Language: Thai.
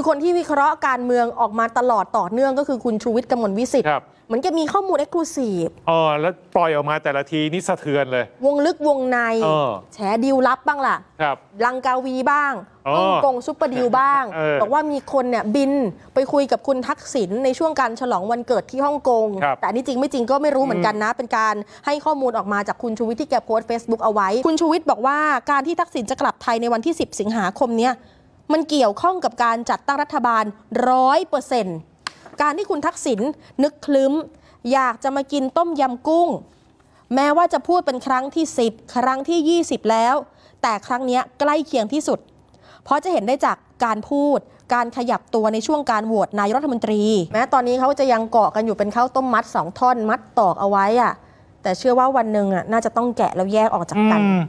คือคนที่วิเคราะห์การเมืองออกมาตลอดต่อเนื่องก็คือคุณชูวิทย์กมลวิศิษฐ์เหมือนจะมีข้อมูล Exclusive แล้วปล่อยออกมาแต่ละทีนี่สะเทือนเลยวงลึกวงในแฉดีลลับบ้างล่ะลังกาวีบ้างฮ่องกงซุปเปอร์ดีลบ้างบอกว่ามีคนเนี่ยบินไปคุยกับคุณทักษิณในช่วงการฉลองวันเกิดที่ฮ่องกงแต่อันนี้จริงไม่จริงก็ไม่รู้เหมือนกันนะเป็นการให้ข้อมูลออกมาจากคุณชูวิทย์ที่แกโพสต์ Facebook เอาไว้คุณชูวิทย์บอกว่าการที่ทักษิณจะกลับไทยในวันที่10 สิงหาคมเนี่ยมันเกี่ยวข้องกับการจัดตั้งรัฐบาล 100% การที่คุณทักษิณนึกคลึ้มอยากจะมากินต้มยำกุ้งแม้ว่าจะพูดเป็นครั้งที่10ครั้งที่20แล้วแต่ครั้งนี้ใกล้เคียงที่สุดเพราะจะเห็นได้จากการพูดการขยับตัวในช่วงการโหวตนายรัฐมนตรีแม้ตอนนี้เขาจะยังเกาะกันอยู่เป็นข้าวต้มมัด2 ท่อนมัดตอกเอาไว้แต่เชื่อว่าวันหนึ่งน่าจะต้องแกะแล้วแยกออกจากกัน